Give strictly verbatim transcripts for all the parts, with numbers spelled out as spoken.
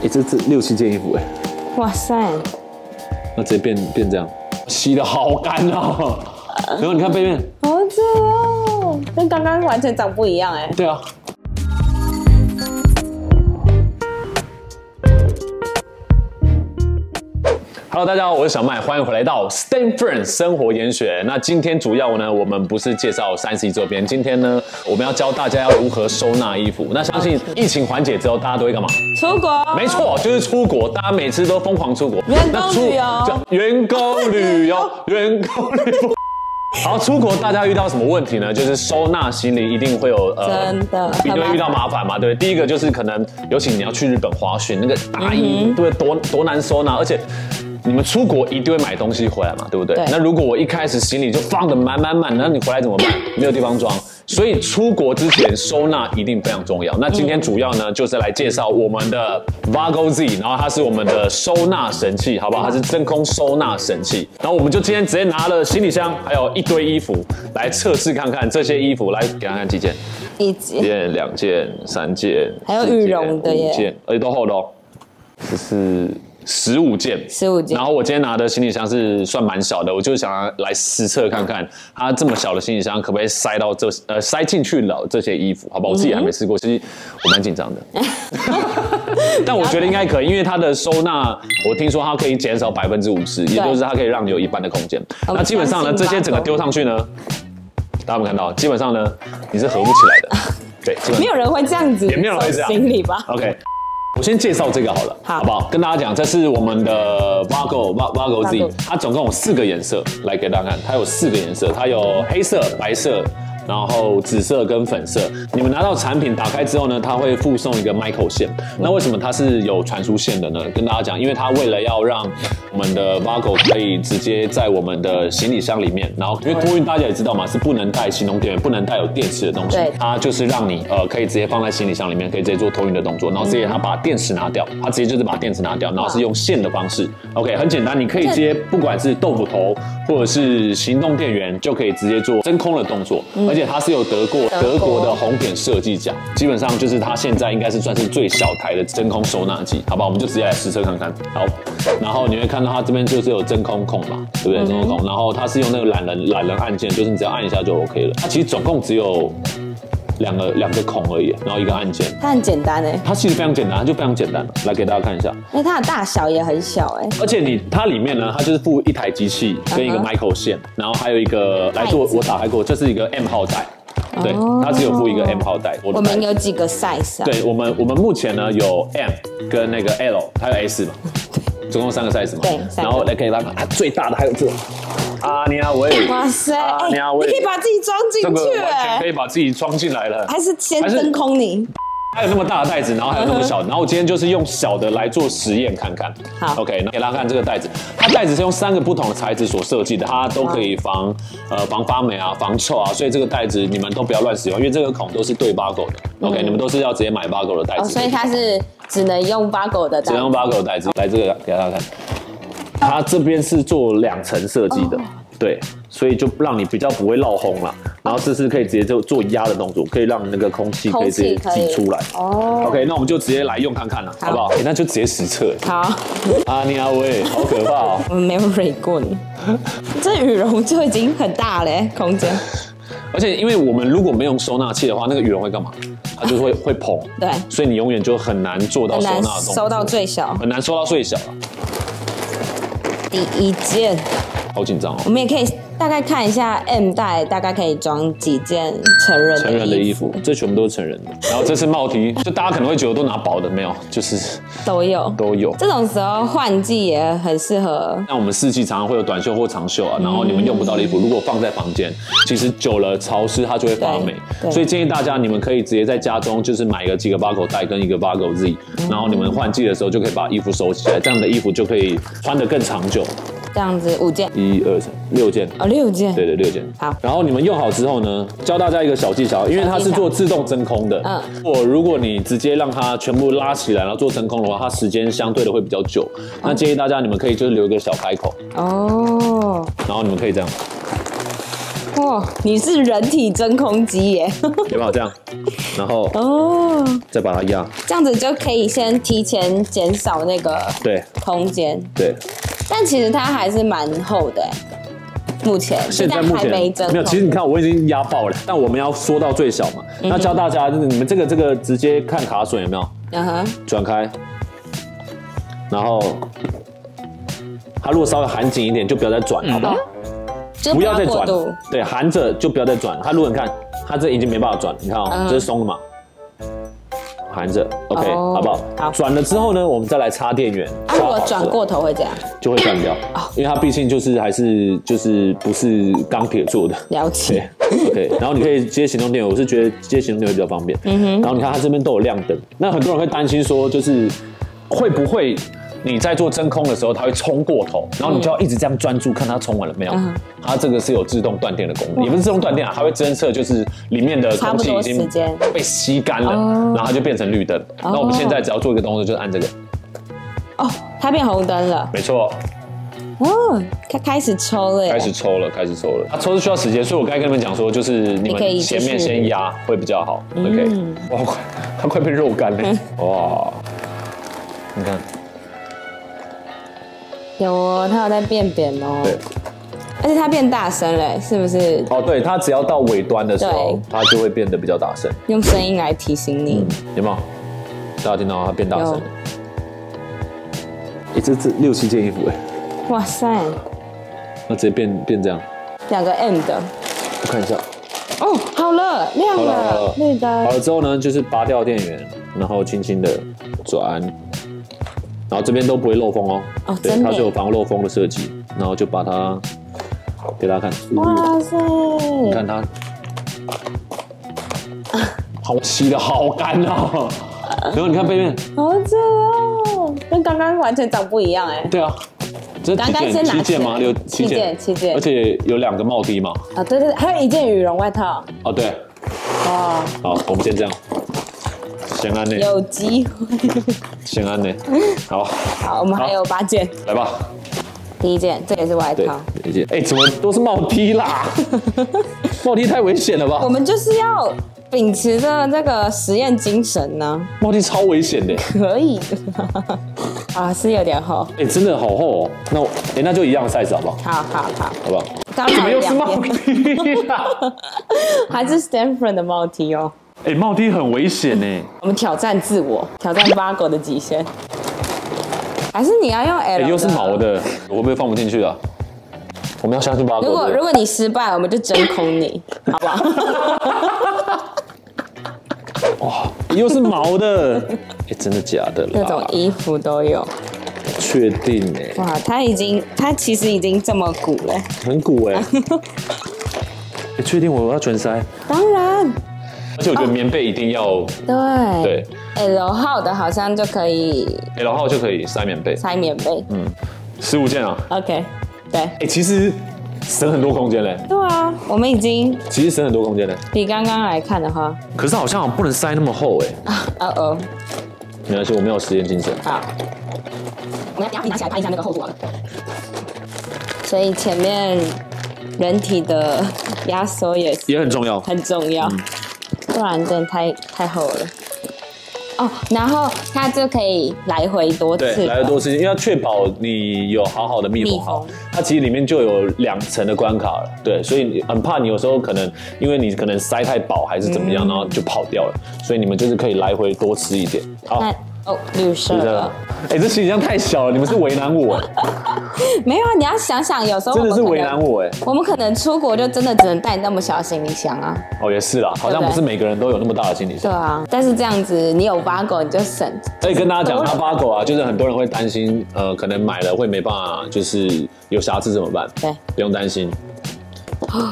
哎，这这六七件衣服哎、欸，哇塞，那直接变变这样，洗得好干哦。然后你看背面，好久哦，跟刚刚完全长不一样哎、欸。对啊。 Hello， 大家好，我是小麦，欢迎回来到 Standfirm 生活研选。那今天主要呢，我们不是介绍三 C 周边，今天呢，我们要教大家要如何收纳衣服。那相信疫情缓解之后，大家都会干嘛？出国。没错，就是出国，大家每次都疯狂出国。员工旅游。员工旅游，员工旅游。好，出国大家遇到什么问题呢？就是收纳行李一定会有呃，真的，一定会遇到麻烦嘛，对不对？第一个就是可能，尤其你要去日本滑雪，那个大衣，嗯、对，多多难收纳，而且。 你们出国一定会买东西回来嘛，对不对？对那如果我一开始行李就放得满满满，那你回来怎么办？没有地方装。所以出国之前收纳一定非常重要。那今天主要呢，就是来介绍我们的 Vago Z， 然后它是我们的收纳神器，好不好？它是真空收纳神器。然后我们就今天直接拿了行李箱，还有一堆衣服来测试看看这些衣服，来给大家看几件，一件、两件、三件，还有羽绒的耶，件，而且都厚的哦，这是。 十五件，十五件。然后我今天拿的行李箱是算蛮小的，我就想来实测看看，它这么小的行李箱可不可以塞到这呃塞进去了这些衣服，好不好？我自己还没试过，其实我蛮紧张的，但我觉得应该可以，因为它的收纳，我听说它可以减少百分之五十，也就是它可以让你有一半的空间。那基本上呢，这些整个丢上去呢，大家有没有看到？基本上呢，你是合不起来的，对，基本没有人会这样子，也没有人会这样行李吧 ？OK。 我先介绍这个好了， 好, 好不好？跟大家讲，这是我们的 Vago Vago Z， 它总共有四个颜色，来给大家看，它有四个颜色，它有黑色、白色，然后紫色跟粉色。你们拿到产品打开之后呢，它会附送一个 micro 线。那为什么它是有传输线的呢？跟大家讲，因为它为了要让我们的 Vago 可以直接在我们的行李箱里面，然后因为托运大家也知道嘛，是不能带行动电源，不能带有电池的东西，它就是让你呃可以直接放在行李箱里面，可以直接做托运的动作，然后直接它把。 电池拿掉，它直接就是把电池拿掉，然后是用线的方式。OK， 很简单，你可以直接不管是豆腐头或者是行动电源，就可以直接做真空的动作。嗯、而且它是有得过德国的红点设计奖，基本上就是它现在应该是算是最小台的真空收纳机，好不好？我们就直接来实测看看。好，然后你会看到它这边就是有真空孔嘛，对不对？嗯、真空孔，然后它是用那个懒人懒人按键，就是你只要按一下就 OK 了。它其实总共只有。 两个两个孔而已，然后一个按键，它很简单哎，它其实非常简单，它就非常简单了。来给大家看一下，哎，它的大小也很小哎，而且你它里面呢，它就是附一台机器跟一个 micro 线，然后还有一个来做我打开过，这是一个 M 号带，对，它只有附一个 M 号带。我们有几个 size 啊？对我们我们目前呢有 M 跟那个 L 还有 S 嘛，总共三个 size 嘛。对，然后来给大家看，它最大的还有这个。 阿尼亚维，哇塞！阿尼亚维，你可以把自己装进去，哎，可以把自己装进来了。还是先真空你。还有那么大的袋子，然后还有那么小，然后我今天就是用小的来做实验看看。好 ，OK， 给大家看这个袋子，它袋子是用三个不同的材质所设计的，它都可以防呃防发霉啊、防臭啊，所以这个袋子你们都不要乱使用，因为这个孔都是对 Vago 的。OK， 你们都是要直接买 Vago 的袋子，所以它是只能用 Vago 的，只能用 Vago 的袋子。来这个给大家看。 它这边是做两层设计的， oh. 对，所以就让你比较不会漏风啦。然后这是可以直接就做压的动作，可以让那个空气可以直接挤出来。哦 ，OK， 那我们就直接来用看看啦， 好, 好不好、欸？那就直接实测。好，阿尼阿威，好可怕哦！我没有蕊过你，这羽绒就已经很大了、欸，空间。而且因为我们如果没用收纳器的话，那个羽绒会干嘛？ 它就会会膨，对，所以你永远就很难做到收纳的动作，收到最小，很难收到最小啊。 第一件，好紧张哦！我们也可以大概看一下 M 袋，大概可以装几件成人成人的衣服，这全部都是成人的。然后这是帽 T， 就大家可能会觉得都拿薄的，没有，就是都有都有。这种时候换季也很适合。那我们四季常常会有短袖或长袖啊，然后你们用不到的衣服，如果放在房间，其实久了潮湿它就会发霉，所以建议大家你们可以直接在家中就是买一个几个 Vago 袋跟一个 Vago Z， 然后你们换季的时候就可以把衣服收起来，这样的衣服就可以穿得更长久。 这样子五件，一二三，六件哦，六件，对对，六件。好，然后你们用好之后呢，教大家一个小技巧，因为它是做自动真空的。嗯，我如果你直接让它全部拉起来，然后做真空的话，它时间相对的会比较久。那建议大家你们可以就是留一个小开口哦，然后你们可以这样。哇，你是人体真空机耶！有没有这样？然后哦，再把它压，这样子就可以先提前减少那个对空间对。但其实它还是蛮厚的，目前现在目前没真空。没有，其实你看我已经压爆了，但我们要缩到最小嘛。嗯、那教大家，你们这个这个直接看卡榫有没有？嗯哼，转开，然后它如果稍微含紧一点，就不要再转，嗯、好不好？不要再转，对，含着就不要再转。它如果你看，它这已经没办法转，你看哦，嗯、这是松了嘛，含着 ，OK，、哦、好不好？好，转了之后呢，我们再来插电源。啊，如果转过头会这样，就会断掉，哦、因为它毕竟就是还是就是不是钢铁做的，了解。OK， 然后你可以接行动电源，我是觉得接行动电源比较方便。嗯哼，然后你看它这边都有亮灯，那很多人会担心说，就是会不会？你在做真空的时候，它会冲过头，然后你就要一直这样专注看它冲完了没有。嗯、它这个是有自动断电的功能，也不是自动断电啊，它会侦测就是里面的空气已经被吸干了，然后它就变成绿灯。那、哦、我们现在只要做一个动作，就是按这个。哦，它变红灯了。没错。哦，它开始抽了耶。开始抽了，开始抽了。它抽是需要时间，所以我刚才跟你们讲说，就是你们前面先压会比较好。嗯、OK。哇，它快被肉干了。哇，你看。有哦，它有在变扁哦。对，而且它变大声了，是不是？哦，对，它只要到尾端的时候，它就会变得比较大声。用声音来提醒你，嗯、有没有？大家听到它变大声了？哎，这这六七件衣服哎！哇塞！那直接变变这样，两个 M 的。我看一下。哦，好了，亮了，绿灯。好了之后呢，就是拔掉电源，然后轻轻的转。然后这边都不会漏风哦，哦对，它是有防漏风的设计，然后就把它给大家看。哇塞！你看它，好吸的好干哦。然后你看背面，好正哦，跟刚刚完全长不一样哎。对啊，这刚刚先拿七件吗？有七件，七件，而且有两个帽 T 嘛。啊对对，还有一件羽绒外套。哦对。哇。好，我们先这样。先按呢，有机会。先按呢，好。好，我们还有八件，来吧。第一件，这也是外套。第一件，哎，怎么都是帽 T 啦？帽 T 太危险了吧？我们就是要秉持着这个实验精神呢。帽 T 超危险的。可以。啊，是有点厚。哎，真的好厚哦。那我，哎，那就一样 size 好不好？好好好，好不好？刚好有两边。还是 Standfirm 的帽 T 哦。哎，帽 T 很危险呢。我们挑战自我，挑战 Vago 的极限。还是你要用 L？ 哎，又是毛的，我会不会放不进去啊？我们要相信 Vago。如果如果你失败，我们就真空你，好不好？哇，又是毛的。哎，真的假的啦？各种衣服都有。确定哎。哇，它已经，它其实已经这么鼓了。很鼓哎。哎，确定我要全塞？当然。而且我觉得棉被一定要对对 ，L 号的好像就可以 ，L 号就可以塞棉被，塞棉被，嗯，十五件啊 ，OK， 对，哎，其实省很多空间嘞，对啊，我们已经其实省很多空间嘞，比刚刚来看的话，可是好像不能塞那么厚哎，啊哦，没关系，我没有实验精神，好，我们要你拿起来看一下那个厚度啊，所以前面人体的压缩也也很重要，很重要。不然真的太太厚了哦，然后它就可以来回多次，对，来回多次，因为要确保你有好好的密封好。它其实里面就有两层的关卡了，对，所以很怕你有时候可能因为你可能塞太饱还是怎么样，嗯、然后就跑掉了，所以你们就是可以来回多吃一点。好，哦，绿色了，哎、欸，这行李箱太小了，你们是为难我。没有啊，你要想想，有时候真的是为难我哎。我们可能出国就真的只能带那么小的行李箱啊。哦，也是啦，好像不是每个人都有那么大的行李箱。对啊，但是这样子你有 Vago 你就省。所以跟大家讲，那 Vago 啊，就是很多人会担心，呃，可能买了会没办法，就是有瑕疵怎么办？对，不用担心，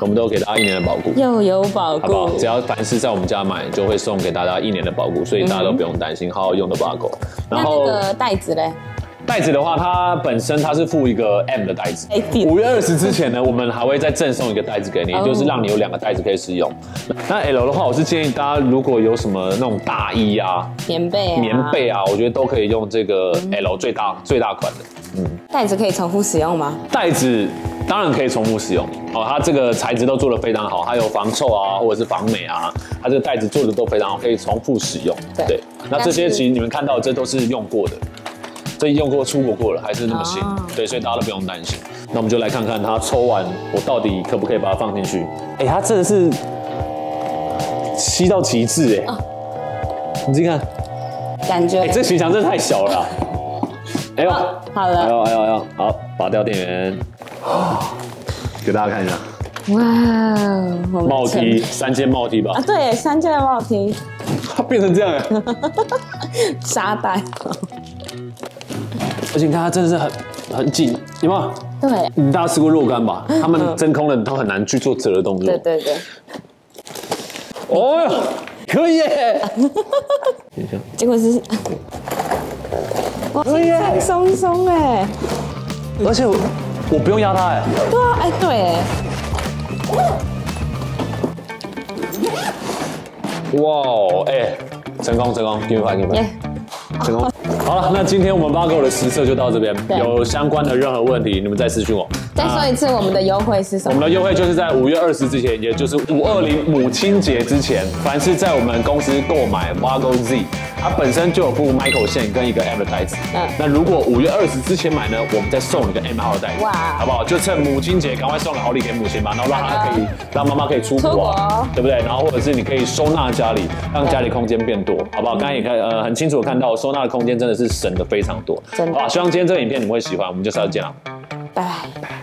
我们都给大家一年的保固。又有保固，好不好？只要凡是在我们家买，就会送给大家一年的保固，所以大家都不用担心，好好用的 Vago。然后那个袋子嘞？袋子的话，它本身它是附一个 M 的袋子。五月二十之前呢，我们还会再赠送一个袋子给你，就是让你有两个袋子可以使用。那 L 的话，我是建议大家如果有什么那种大衣啊、棉被、棉被啊，我觉得都可以用这个 L 最大最大款的。嗯，袋子可以重复使用吗？袋子。当然可以重复使用哦。它这个材质都做得非常好，它有防臭啊，或者是防霉啊，它这个袋子做的都非常好，可以重复使用。对，对那这些其实你们看到这都是用过的，这用过出国过了，还是那么新。哦、对，所以大家都不用担心。那我们就来看看它抽完我到底可不可以把它放进去。哎，它真的是吸到极致哎！哦、你自己看，感觉哎，这行李箱真的太小了、啊。哎呦，好了，哎呦哎呦哎呦，好，拔掉电源，给大家看一下。哇，帽 T 三件帽 T 吧？啊，对，三件帽 T。它变成这样哎，沙袋。而且你看它真的是很很紧，有没有？对。你大家吃过肉干吧？他们真空的都很难去做折的动作。对对对。哦，可以耶！等一下，结果是。 哇，太松松哎！而且 我, 我不用压它哎。对啊，哎对。哇，哎，成功成功，给你拍给你拍，成功。好了，那今天我们Vago的实测就到这边。有相关的任何问题，你们再私讯我。再说一次，我们的优惠是什么？我们的优惠就是在五月二十之前，也就是五二零母亲节之前，凡是在我们公司购买Vago Z。 它本身就有附 Michael 线跟一个 M 的袋子，嗯，那如果五月二十之前买呢，我们再送你个 M 号的袋子，哇，好不好？就趁母亲节赶快送了好礼给母亲吧，然后让她可以让妈妈可以出国啊，对不对？然后或者是你可以收纳家里，让家里空间变多，好不好？刚才也看呃很清楚的看到，收纳的空间真的是省的非常多，真的。好，希望今天这个影片你们会喜欢，我们就下次见了，拜拜。